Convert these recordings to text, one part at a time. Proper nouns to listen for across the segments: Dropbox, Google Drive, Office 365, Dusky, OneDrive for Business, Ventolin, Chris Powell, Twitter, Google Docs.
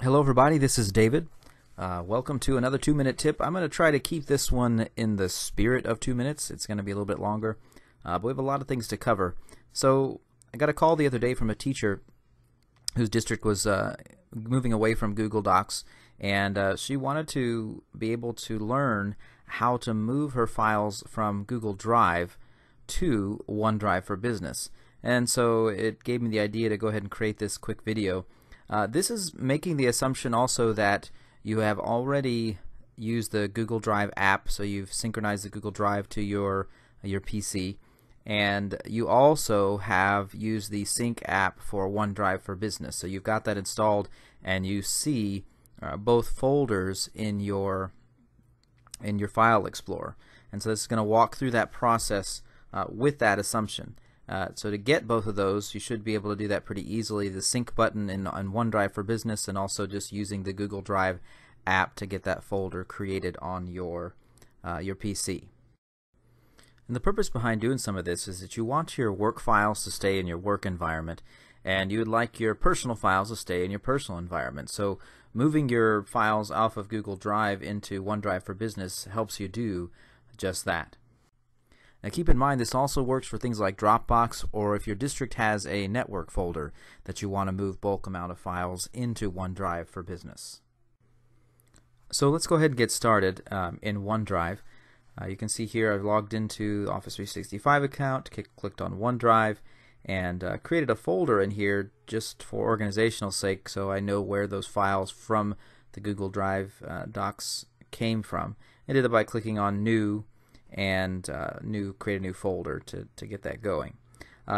Hello everybody, this is David. Welcome to another 2-minute tip. I'm going to try to keep this one in the spirit of 2 minutes. It's going to be a little bit longer, but we have a lot of things to cover. So I got a call the other day from a teacher whose district was moving away from Google Docs, and she wanted to be able to learn how to move her files from Google Drive to OneDrive for Business. And so it gave me the idea to go ahead and create this quick video. This is making the assumption also that you have already used the Google Drive app, so you've synchronized the Google Drive to your PC, and you also have used the Sync app for OneDrive for Business. So you've got that installed, and you see both folders in your File Explorer. And so this is going to walk through that process with that assumption. So to get both of those, you should be able to do that pretty easily. The sync button on OneDrive for Business, and also just using the Google Drive app to get that folder created on your PC. And the purpose behind doing some of this is that you want your work files to stay in your work environment, and you would like your personal files to stay in your personal environment. So moving your files off of Google Drive into OneDrive for Business helps you do just that. Now keep in mind, this also works for things like Dropbox, or if your district has a network folder that you want to move bulk amount of files into OneDrive for Business. So let's go ahead and get started in OneDrive. You can see here I've logged into the Office 365 account, clicked on OneDrive, and created a folder in here just for organizational sake, so I know where those files from the Google Drive docs came from. I did it by clicking on New and create a new folder to get that going.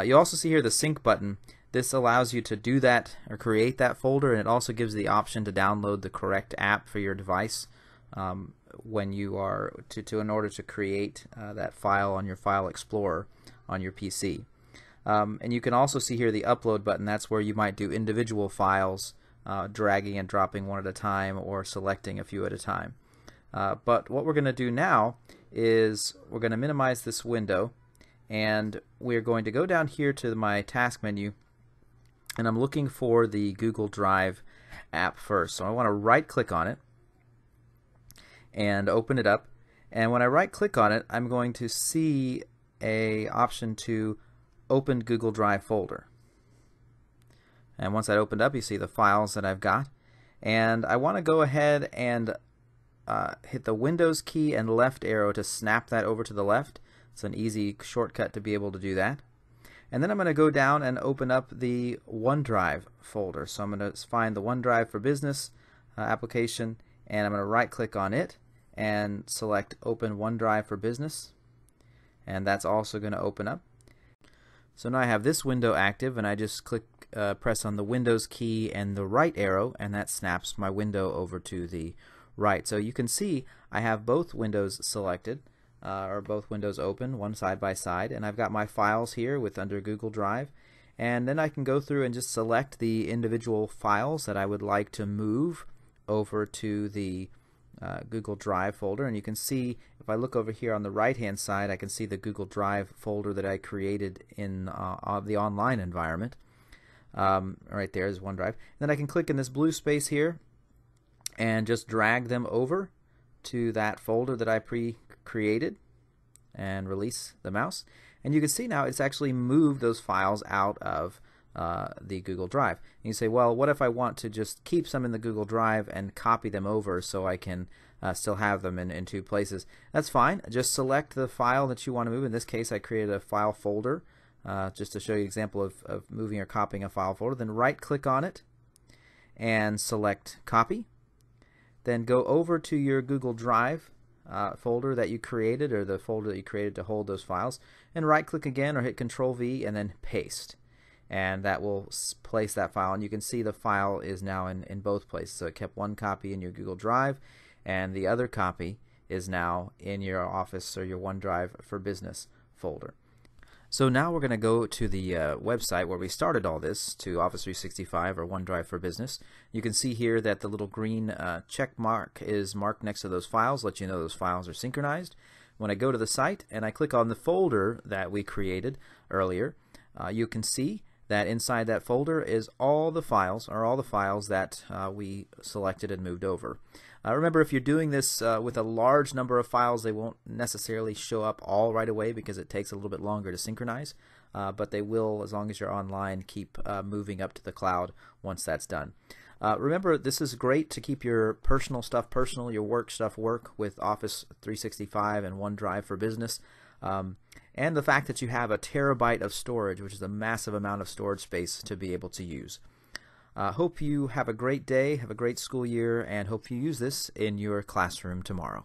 You also see here the sync button. This allows you to do that or create that folder, and it also gives the option to download the correct app for your device when you are in order to create that file on your File Explorer on your PC. And you can also see here the upload button. That's where you might do individual files, dragging and dropping one at a time or selecting a few at a time. But what we're going to do now is we're going to minimize this window, and we're going to go down here to my task menu, and I'm looking for the Google Drive app first. So I want to right click on it and open it up, and when I right click on it, I'm going to see an option to open Google Drive folder. And once that opened up, you see the files that I've got, and I want to go ahead and hit the Windows key and left arrow to snap that over to the left. It's an easy shortcut to be able to do that. And then I'm going to go down and open up the OneDrive folder. So I'm going to find the OneDrive for Business application, and I'm going to right click on it and select Open OneDrive for Business, and that's also going to open up. So now I have this window active, and I just press on the Windows key and the right arrow, and that snaps my window over to the right. So you can see I have both windows selected, or both windows open, one side by side, and I've got my files here under Google Drive, and then I can go through and just select the individual files that I would like to move over to the Google Drive folder. And you can see if I look over here on the right hand side, I can see the Google Drive folder that I created in the online environment. Right there is OneDrive. And then I can click in this blue space here and just drag them over to that folder that I pre-created, and release the mouse, and you can see now it's actually moved those files out of the Google Drive. And you say, well, what if I want to just keep some in the Google Drive and copy them over so I can still have them in two places? That's fine. Just select the file that you want to move. In this case, I created a file folder just to show you an example of moving or copying a file folder. Then right click on it and select copy. Then go over to your Google Drive folder that you created, or the folder that you created to hold those files, and right click again or hit Control V and then paste, and that will place that file. And you can see the file is now in both places. So it kept one copy in your Google Drive, and the other copy is now in your Office or your OneDrive for Business folder. So now we're going to go to the website where we started all this, to Office 365 or OneDrive for Business. You can see here that the little green check mark is marked next to those files, let you know those files are synchronized. When I go to the site and I click on the folder that we created earlier, you can see that inside that folder is all the files, or all the files that we selected and moved over. Remember, if you're doing this with a large number of files, they won't necessarily show up all right away because it takes a little bit longer to synchronize, but they will, as long as you're online, keep moving up to the cloud once that's done. Remember, this is great to keep your personal stuff personal, your work stuff work, with Office 365 and OneDrive for Business. And the fact that you have a terabyte of storage, which is a massive amount of storage space to be able to use. Hope you have a great day, have a great school year, and hope you use this in your classroom tomorrow.